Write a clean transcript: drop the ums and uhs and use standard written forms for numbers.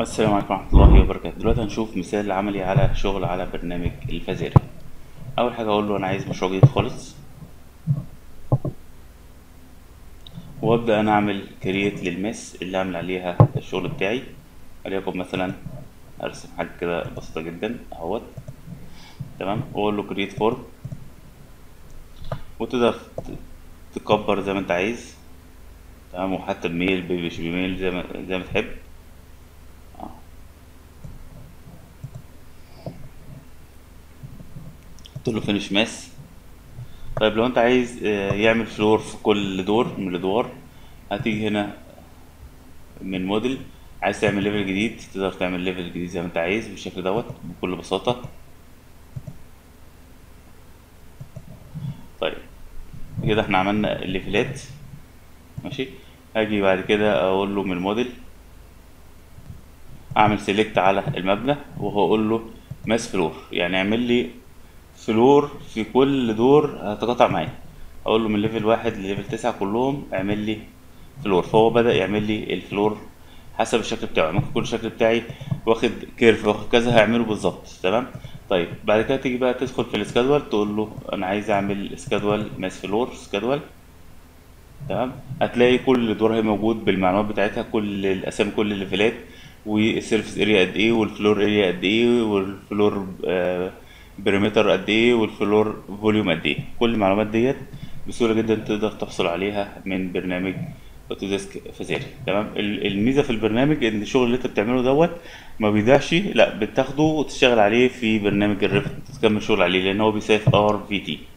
السلام عليكم ورحمة الله وبركاته. دلوقتي هنشوف مثال عملي على شغل على برنامج الفازاري. أول حاجة أقول له أنا عايز مشروع جديد خالص، وأبدأ أنا أعمل كرييت للماس اللي هعمل عليها الشغل بتاعي. عليكم مثلا أرسم حاجة كده بسيطة جدا أهوت، تمام، وأقول له كرييت فورم، وتقدر تكبر زي ما أنت عايز، تمام، وحتى بميل بميل زي ما تحب. قلت له فينيش ماس. طيب لو انت عايز يعمل فلور في كل دور من الادوار، هتيجي هنا من موديل، عايز تعمل ليفل جديد، تقدر تعمل ليفل جديد زي ما انت عايز بالشكل دوت بكل بساطه. طيب كده احنا عملنا الليفلات، ماشي. هاجي بعد كده اقول له من موديل اعمل سيلكت على المبنى، وهقول له ماس فلور، يعني اعمل لي فلور في كل دور هتقاطع معايا. اقول له من ليفل 1 لليفل 9 كلهم اعمل لي فلور، فهو بدأ يعمل لي الفلور حسب الشكل بتاعه. ممكن يكون الشكل بتاعي واخد كيرف واخد كذا، هعمله بالظبط، تمام. طيب بعد كده تيجي بقى تدخل في السكادول، تقول له انا عايز اعمل سكادول ماس فلور سكادول، تمام. هتلاقي كل دور هي موجود بالمعلومات بتاعتها، كل الاسامي، كل الليفلات، والسيرفيس اريا قد ايه، والفلور اريا قد ايه، والفلور بريمتر قد ايه، والفلور فوليوم قد ايه. كل المعلومات ديت بسهوله جدا تقدر تحصل عليها من برنامج اوتوديسك فازاري، تمام. الميزه في البرنامج ان الشغل اللي انت بتعمله دوت ما بيضيعش، لا بتاخده وتشتغل عليه في برنامج الريفت، تكمل شغل عليه، لان هو بيسايف ار في تي.